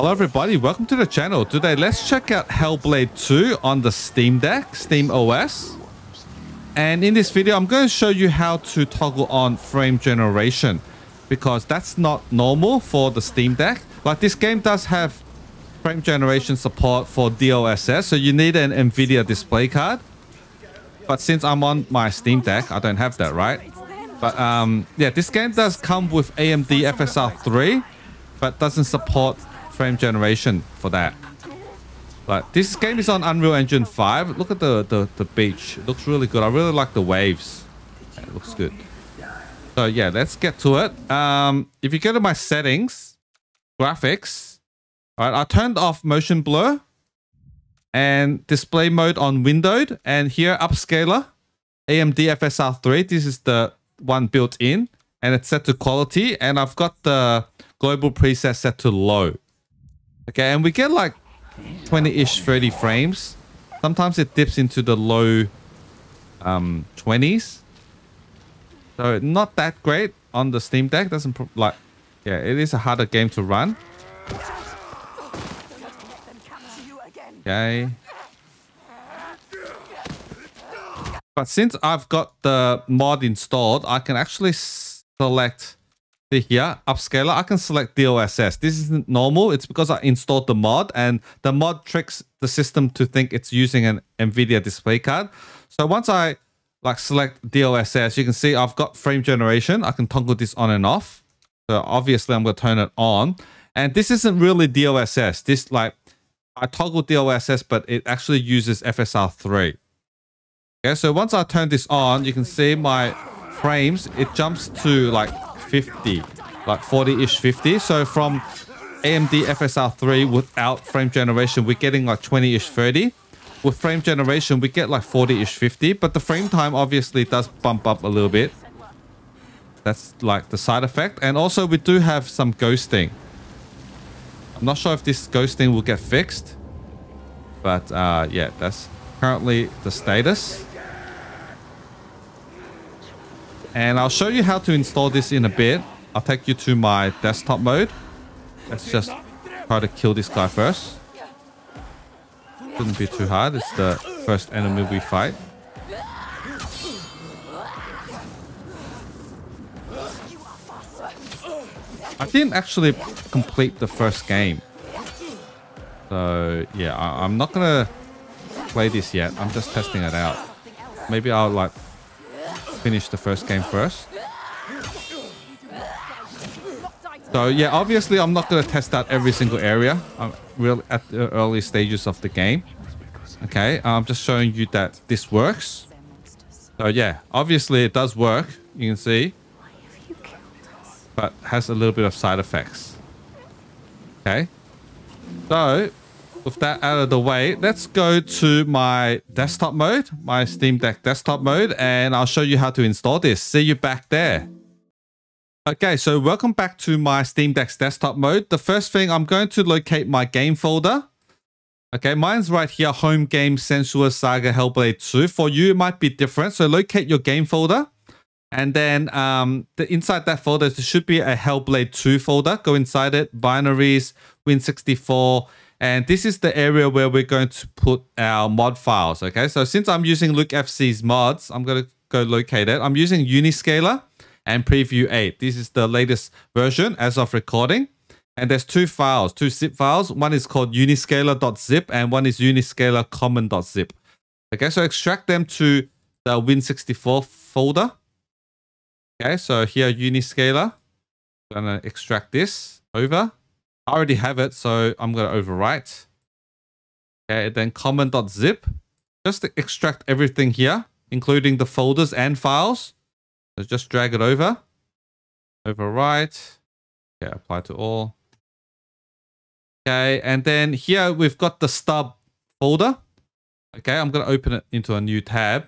Hello everybody, welcome to the channel. Today let's check out Hellblade 2 on the Steam Deck, Steam OS. And in this video I'm going to show you how to toggle on frame generation, because that's not normal for the Steam Deck. Like, this game does have frame generation support for DLSS, so you need an Nvidia display card. But since I'm on my Steam Deck, I don't have that, right? But yeah, this game does come with AMD FSR 3, but doesn't support frame generation for that. But this game is on Unreal Engine 5. Look at the beach. It looks really good. I really like the waves. It looks good. So yeah, let's get to it. If you go to my settings, graphics, all right, I turned off motion blur and display mode on windowed, and here upscaler, AMD FSR 3. This is the one built in, and it's set to quality, and I've got the global preset set to low. Okay, and we get like 20-ish, 30 frames. Sometimes it dips into the low 20s. So not that great on the Steam Deck. Doesn't like, yeah, it is a harder game to run. Okay. But since I've got the mod installed, I can actually select here, upscaler, I can select DLSS. This isn't normal. It's because I installed the mod, and the mod tricks the system to think it's using an Nvidia display card. So once I like select DLSS, you can see I've got frame generation. I can toggle this on and off. So obviously I'm going to turn it on. And this isn't really DLSS. This, like, I toggle DLSS, but it actually uses FSR 3. Okay, so once I turn this on, you can see my frames, it jumps to like 50, like 40-ish 50. So from AMD FSR 3 without frame generation, we're getting like 20-ish 30. With frame generation, we get like 40-ish 50, but the frame time obviously does bump up a little bit. That's like the side effect. And also we do have some ghosting. I'm not sure if this ghosting will get fixed, but yeah, that's currently the status. And I'll show you how to install this in a bit. I'll take you to my desktop mode. Let's just try to kill this guy first. Shouldn't be too hard. It's the first enemy we fight. I didn't actually complete the first game. So yeah, I'm not gonna play this yet. I'm just testing it out. Maybe I'll like finish the first game first. So yeah, obviously I'm not going to test out every single area. I'm really at the early stages of the game. Okay, I'm just showing you that this works. So yeah, obviously it does work, you can see, but has a little bit of side effects. Okay, so with that out of the way, let's go to my desktop mode, my Steam Deck desktop mode, and I'll show you how to install this. See you back there. Okay, so welcome back to my Steam Deck's desktop mode. The first thing, I'm going to locate my game folder. Okay, mine's right here, home game, Senua's Saga Hellblade 2. For you, it might be different. So locate your game folder. And then inside that folder, there should be a Hellblade 2 folder. Go inside it, binaries, Win64. And this is the area where we're going to put our mod files, okay? So since I'm using LookFC's mods, I'm going to go locate it. I'm using Uniscaler and Preview 8. This is the latest version as of recording. And there's two files, two zip files. One is called uniscaler.zip and one is uniscaler.config.toml. Okay, so extract them to the Win64 folder. Okay, so here Uniscaler. I'm going to extract this over. I already have it, so I'm going to overwrite. Okay, then config.zip. Just to extract everything here, including the folders and files. So just drag it over. Overwrite. Okay, apply to all. Okay, and then here we've got the stub folder. Okay, I'm going to open it into a new tab.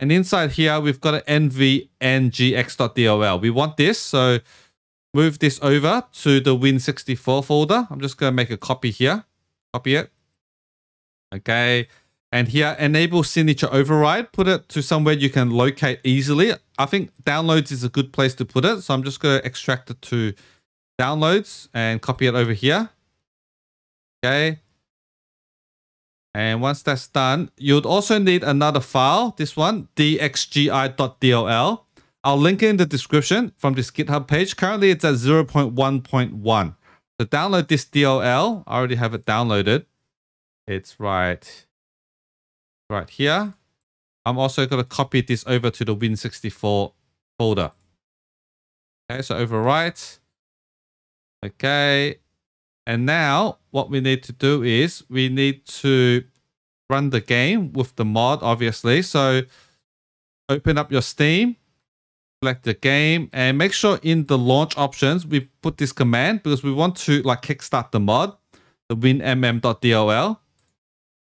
And inside here, we've got an nvngx.dol. We want this, so move this over to the Win64 folder. I'm just going to make a copy here. Copy it. Okay. And here, enable signature override. Put it to somewhere you can locate easily. I think downloads is a good place to put it. So I'm just going to extract it to downloads and copy it over here. Okay. And once that's done, you'd also need another file, this one, dxgi.dll. I'll link it in the description from this GitHub page. Currently, it's at 0.1.1. So download this DLL. I already have it downloaded. It's right here. I'm also going to copy this over to the Win64 folder. Okay, so overwrite. Okay. And now what we need to do is we need to run the game with the mod, obviously. So open up your Steam, select the game, and make sure in the launch options, we put this command because we want to like kickstart the mod, the winmm.dll.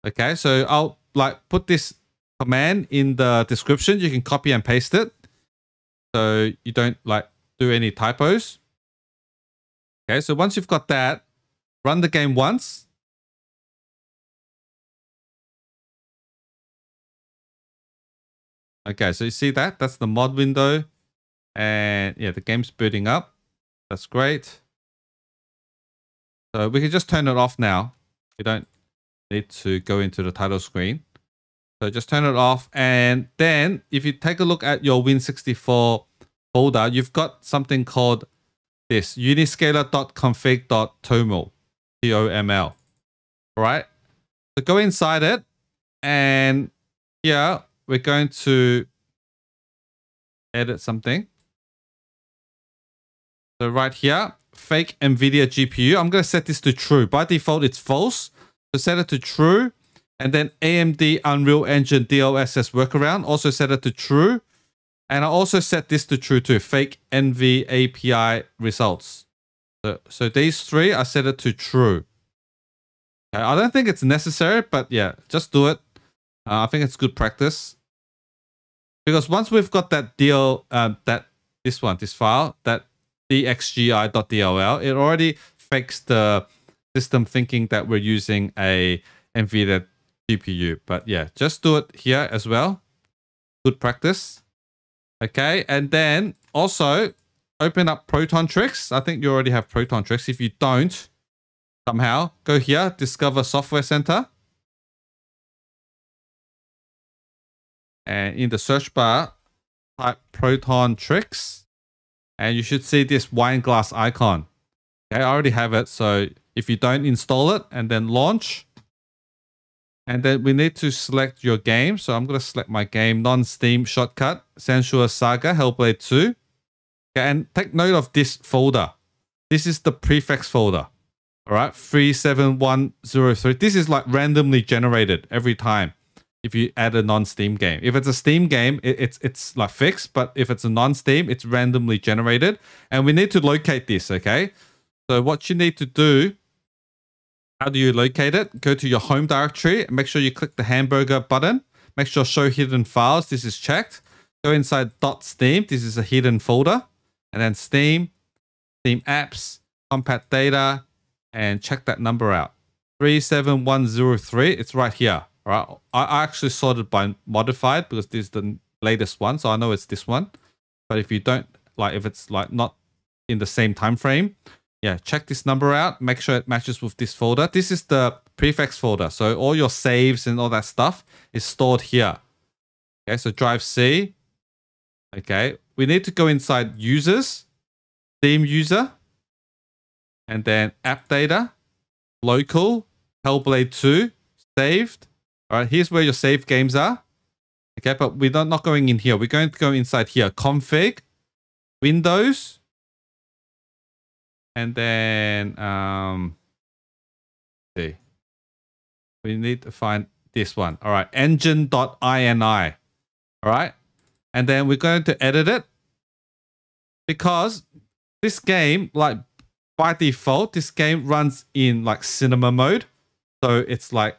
Okay, so I'll like put this command in the description. You can copy and paste it so you don't like do any typos. Okay, so once you've got that, run the game once. Okay, so you see that? That's the mod window. And yeah, the game's booting up. That's great. So we can just turn it off now. We don't need to go into the title screen. So just turn it off. And then if you take a look at your Win64 folder, you've got something called this, uniscaler.config.toml. TOML. Right? So go inside it, and here we're going to edit something. So right here, fake Nvidia GPU. I'm going to set this to true. By default, it's false. So set it to true, and then AMD Unreal Engine DLSS workaround. Also set it to true, and I also set this to true too. Fake NV API results. So these three, I set it to true. Okay, I don't think it's necessary, but yeah, just do it. I think it's good practice. Because once we've got that this file, that dxgi.dll, it already fakes the system thinking that we're using a NVIDIA GPU. But yeah, just do it here as well. Good practice. Okay, and then also open up Protontricks. I think you already have Protontricks. If you don't, somehow, go here, discover Software Center. And in the search bar, type Protontricks. And you should see this wine glass icon. Okay, I already have it. So if you don't, install it and then launch. And then we need to select your game. So I'm going to select my game, non-Steam shortcut, Senua's Saga Hellblade 2. And take note of this folder. This is the prefix folder. All right, 37103. This is like randomly generated every time if you add a non-Steam game. If it's a Steam game, it's like fixed, but if it's a non-Steam, it's randomly generated. And we need to locate this, okay? So what you need to do, how do you locate it? Go to your home directory and make sure you click the hamburger button. Make sure show hidden files, this is checked. Go inside .steam, this is a hidden folder. And then Steam, Steam Apps, Compact Data, and check that number out. 37103, it's right here. All right, I actually sorted by modified because this is the latest one, so I know it's this one. But if you don't, like if it's like not in the same time frame, yeah, check this number out, make sure it matches with this folder. This is the prefix folder, so all your saves and all that stuff is stored here. Okay, so drive C. Okay, we need to go inside users, Steam user, and then app data, local, Hellblade 2, saved. All right, here's where your saved games are. Okay, but we're not going in here. We're going to go inside here, config, Windows, and then let's see, we need to find this one. All right, engine.ini. All right. And then we're going to edit it because this game, like by default, this game runs in like cinema mode. So it's like,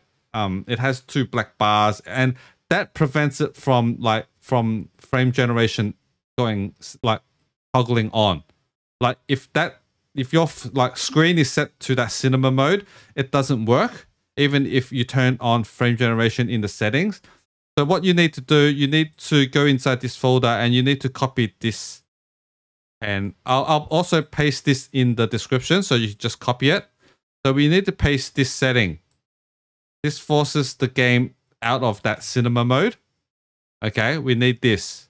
it has two black bars and that prevents it from like, from frame generation going like toggling on. Like if your like screen is set to that cinema mode, it doesn't work. Even if you turn on frame generation in the settings. So what you need to do, you need to go inside this folder and you need to copy this. And I'll also paste this in the description so you just copy it. So we need to paste this setting. This forces the game out of that cinema mode. Okay, we need this.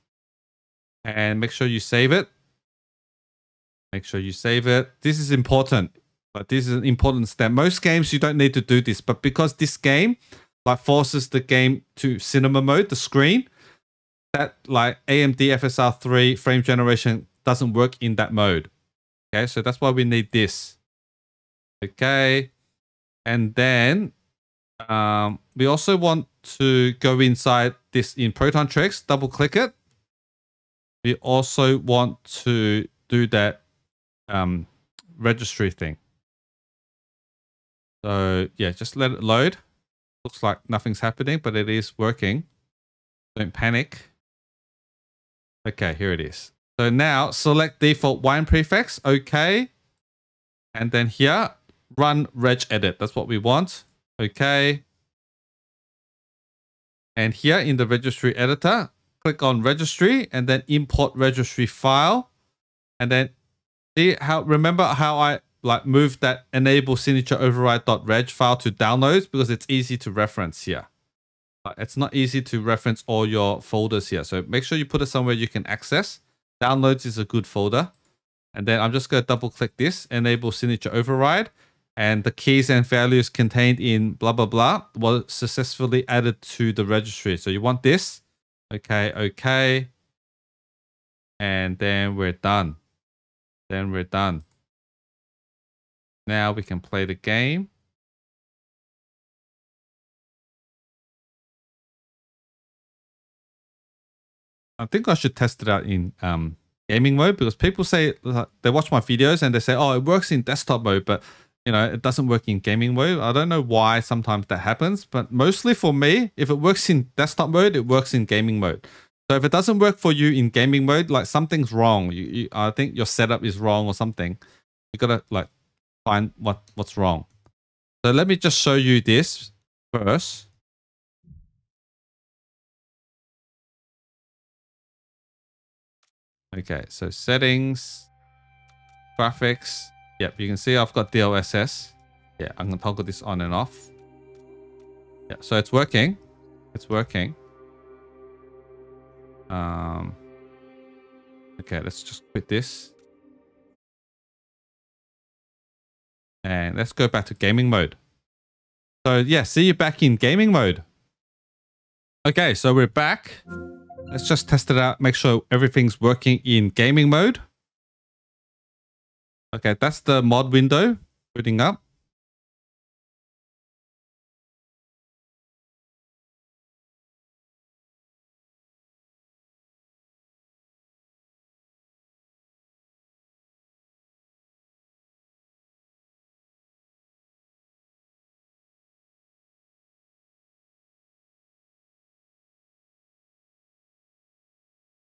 And make sure you save it. Make sure you save it. This is important. But this is an important step. Most games, you don't need to do this. But because this game like forces the game to cinema mode, the screen, that like AMD FSR 3 frame generation doesn't work in that mode. Okay, so that's why we need this. Okay. And then we also want to go inside this in Protontricks, double click it. We also want to do that registry thing. So yeah, just let it load. Looks like nothing's happening, but it is working. Don't panic. Okay, here it is. So now select default Wine prefix, okay. And then here, run regedit. That's what we want. Okay. And here in the registry editor, click on registry and then import registry file. And then see how, remember how I like move that enable signature override.reg file to downloads because it's easy to reference here. It's not easy to reference all your folders here. So make sure you put it somewhere you can access. Downloads is a good folder. And then I'm just going to double click this, enable signature override. And the keys and values contained in blah, blah, blah was successfully added to the registry. So you want this. Okay, okay. And then we're done. Then we're done. Now we can play the game. I think I should test it out in gaming mode because people say they watch my videos and they say, oh, it works in desktop mode, but you know, it doesn't work in gaming mode. I don't know why sometimes that happens, but mostly for me, if it works in desktop mode, it works in gaming mode. So if it doesn't work for you in gaming mode, like something's wrong. I think your setup is wrong or something. You gotta like find what's wrong. So let me just show you this first. Okay, so settings, graphics. Yep, you can see I've got DLSS. Yeah, I'm gonna toggle this on and off. Yeah, so it's working. It's working. Okay, let's just quit this. And let's go back to gaming mode. So yeah, see you back in gaming mode. Okay, so we're back. Let's just test it out, make sure everything's working in gaming mode. Okay, that's the mod window booting up.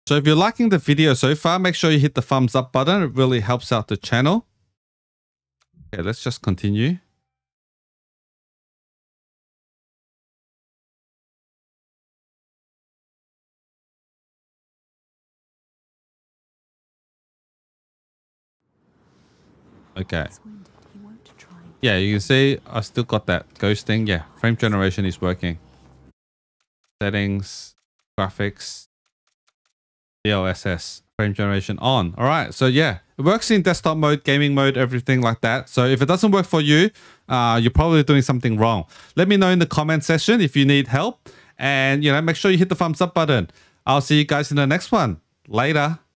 So if you're liking the video so far, make sure you hit the thumbs up button. It really helps out the channel. Okay, let's just continue. Okay. Yeah, you can see I still got that ghost thing. Yeah, frame generation is working. Settings, graphics. DLSS frame generation on. All right. So yeah, it works in desktop mode, gaming mode, everything like that. So if it doesn't work for you, you're probably doing something wrong. Let me know in the comment section if you need help and, you know, make sure you hit the thumbs up button. I'll see you guys in the next one. Later.